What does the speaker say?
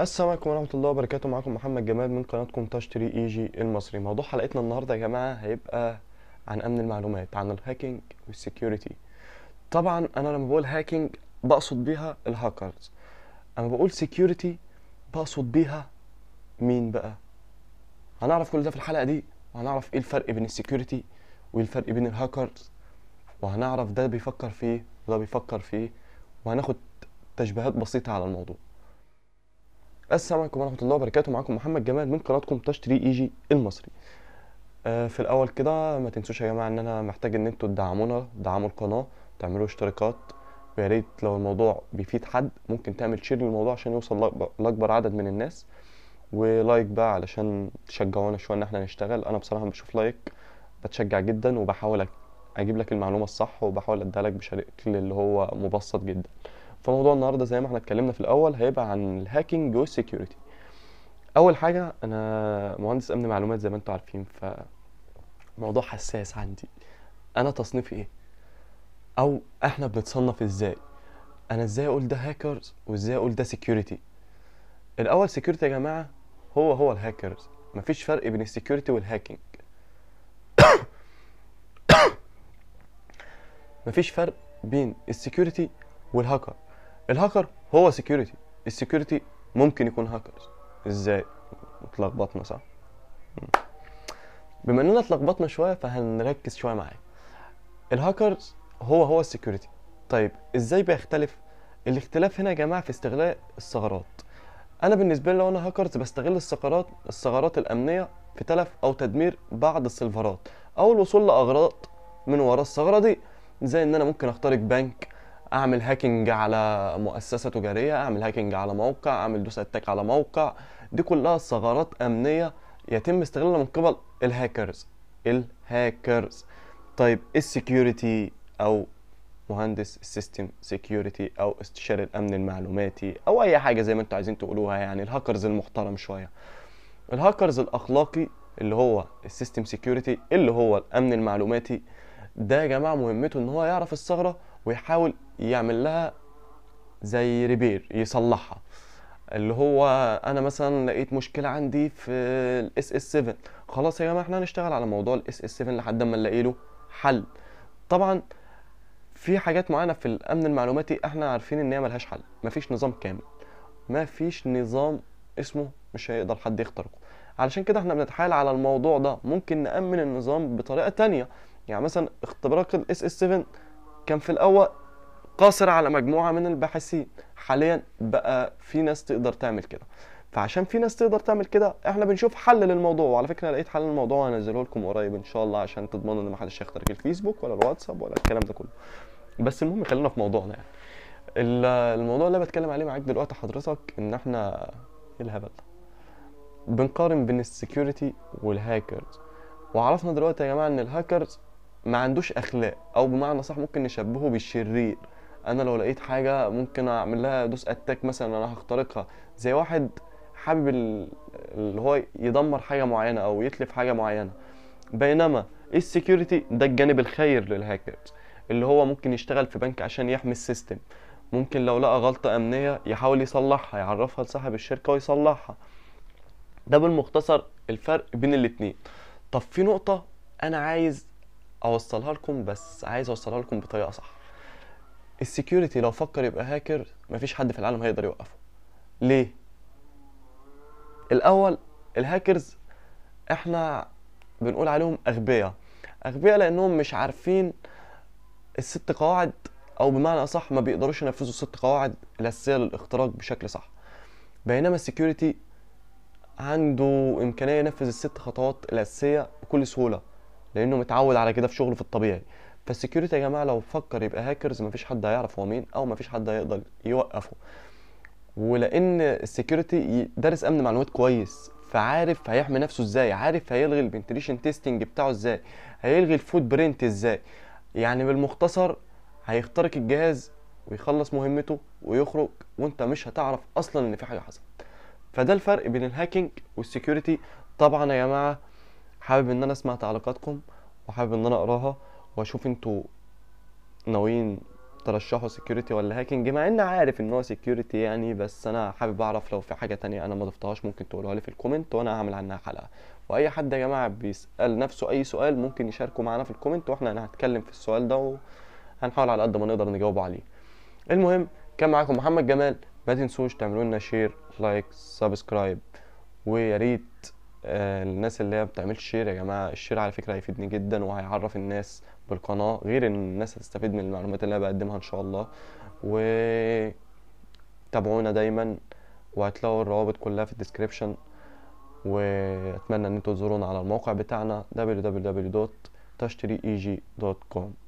السلام عليكم ورحمه الله وبركاته. معاكم محمد جمال من قناتكم تشتري اي جي المصري. موضوع حلقتنا النهارده يا جماعه هيبقى عن امن المعلومات، عن الهاكينج والسكيورتي. طبعا انا لما بقول هاكينج بقصد بيها الهاكرز، اما بقول سكيورتي بقصد بيها مين بقى؟ هنعرف كل ده في الحلقه دي، وهنعرف ايه الفرق بين السكيورتي وايه الفرق بين الهاكرز، وهنعرف ده بيفكر في ايه وده بيفكر في ايه، وهناخد تشبيهات بسيطه على الموضوع. السلام عليكم ورحمه الله وبركاته. معاكم محمد جمال من قناتكم تشتري اي جي المصري. في الاول كده ما تنسوش يا جماعه ان انا محتاج ان انتوا تدعمونا، تدعموا القناه، تعملوا اشتراكات، ويا ريت لو الموضوع بيفيد حد ممكن تعمل شير للموضوع عشان يوصل لاكبر عدد من الناس، ولايك بقى علشان تشجعونا شويه ان احنا نشتغل. انا بصراحه بشوف لايك بتشجع جدا، وبحاول اجيب لك المعلومه الصح، وبحاول اديها لك بشكل اللي هو مبسط جدا. فموضوع النهارده زي ما احنا اتكلمنا في الاول هيبقى عن الهاكينج والسكيورتي. اول حاجه انا مهندس امن معلومات زي ما انتم عارفين، فموضوع حساس عندي. انا تصنيفي ايه، او احنا بنتصنف ازاي؟ انا ازاي اقول ده هاكرز وازاي اقول ده سكيورتي؟ الاول سكيورتي يا جماعه هو الهاكرز، مفيش فرق بين السكيورتي والهاكينج. مفيش فرق بين السكيورتي والهاكر. الهاكر هو سكيورتي، السكيورتي ممكن يكون هاكرز. ازاي اتلخبطنا صح؟ بما اننا اتلخبطنا شويه فهنركز شويه معايا. الهاكرز هو السكيورتي. طيب ازاي بيختلف؟ الاختلاف هنا يا جماعه في استغلال الثغرات. انا بالنسبه لي لو انا هاكرز بستغل الثغرات الامنيه في تلف او تدمير بعض السيرفرات، او الوصول لاغراض من وراء الثغره دي، زي ان انا ممكن اخترق بنك، اعمل هاكينج على مؤسسه تجاريه، اعمل هاكينج على موقع، اعمل دوس اتاك على موقع. دي كلها ثغرات امنيه يتم استغلالها من قبل الهاكرز. طيب السكيورتي او مهندس السيستم سكيورتي او استشاري الامن المعلوماتي او اي حاجه زي ما انتوا عايزين تقولوها، يعني الهاكرز المحترم شويه، الهاكرز الاخلاقي اللي هو السيستم سكيورتي اللي هو الامن المعلوماتي. ده يا جماعه مهمته ان هو يعرف الثغره ويحاول يعمل لها زي ريبير، يصلحها. اللي هو انا مثلا لقيت مشكله عندي في الاس اس 7، خلاص يا جماعه احنا هنشتغل على موضوع الاس اس 7 لحد ما نلاقي له حل. طبعا في حاجات معينه في الامن المعلوماتي احنا عارفين ان هي ملهاش حل، مفيش نظام كامل، مفيش نظام اسمه مش هيقدر حد يخترقه، علشان كده احنا بنتحايل على الموضوع ده. ممكن نامن النظام بطريقه تانية، يعني مثلا اختراق الاس اس 7 كان في الاول قاصر على مجموعه من الباحثين، حاليا بقى في ناس تقدر تعمل كده. فعشان في ناس تقدر تعمل كده احنا بنشوف حل للموضوع. وعلى فكره لقيت حل للموضوع وهنزله لكم قريب ان شاء الله، عشان تضمنوا ان ما حدش هيخترق الفيسبوك ولا الواتساب ولا الكلام ده كله. بس المهم خلينا في موضوعنا، يعني الموضوع اللي بتكلم عليه معاك دلوقتي حضرتك ان احنا الهبل بنقارن بين السكيورتي والهاكرز. وعرفنا دلوقتي يا جماعه ان الهاكرز ما عندوش اخلاق، او بمعنى صح ممكن نشبهه بالشرير. انا لو لقيت حاجه ممكن اعمل لها دوس اتاك مثلا، انا هخترقها. زي واحد حابب اللي هو يدمر حاجه معينه او يتلف حاجه معينه. بينما السكيورتي ده الجانب الخير للهاكرز، اللي هو ممكن يشتغل في بنك عشان يحمي السيستم، ممكن لو لقى غلطه امنيه يحاول يصلحها، يعرفها لصاحب الشركه ويصلحها. ده بالمختصر الفرق بين الاتنين. طب في نقطه انا عايز اوصلها لكم، بس عايز اوصلها لكم بطريقه صح. السكيورتي لو فكر يبقى هاكر مفيش حد في العالم هيقدر يوقفه. ليه؟ الاول الهاكرز احنا بنقول عليهم اغبياء لانهم مش عارفين الست قواعد، او بمعنى اصح ما بيقدروش ينفذوا الست قواعد الاساسيه للاختراق بشكل صح. بينما السكيورتي عنده امكانيه ينفذ الست خطوات الاساسيه بكل سهوله، لانه متعود على كده في شغله في الطبيعي. فالسكيورتي يا جماعه لو فكر يبقى هاكرز مفيش حد هيعرف هو مين، او مفيش حد هيقدر يوقفه. ولان السكيورتي دارس امن معلومات كويس، فعارف هيحمي نفسه ازاي، عارف هيلغي البنتريشن تيستنج بتاعه ازاي، هيلغي الفوت برينت ازاي. يعني بالمختصر هيخترق الجهاز ويخلص مهمته ويخرج، وانت مش هتعرف اصلا ان في حاجه حصلت. فده الفرق بين الهاكينج والسكيورتي. طبعا يا جماعه حابب ان انا اسمع تعليقاتكم، وحابب ان انا اقراها، واشوف انتوا ناويين ترشحه سكيورتي ولا هاكينج، مع ان عارف ان هو سكيورتي يعني، بس انا حابب اعرف لو في حاجه تانية انا ما ضفتهاش ممكن تقولوها لي في الكومنت وانا هعمل عنها حلقه. واي حد يا جماعه بيسال نفسه اي سؤال ممكن يشاركه معانا في الكومنت، واحنا هنتكلم في السؤال ده وهنحاول على قد ما نقدر نجاوب عليه. المهم كان معاكم محمد جمال، ما تنسوش تعملوا لنا شير لايك سبسكرايب، ويا ريت الناس اللي هي بتعملش شير يا جماعه، الشير على فكره هيفيدني جدا وهيعرف الناس بالقناه، غير ان الناس هتستفيد من المعلومات اللي انا بقدمها ان شاء الله. وتابعونا دايما وهتلاقوا الروابط كلها في الديسكريبشن، واتمنى ان انتوا تزورونا على الموقع بتاعنا www.tashreeegy.com.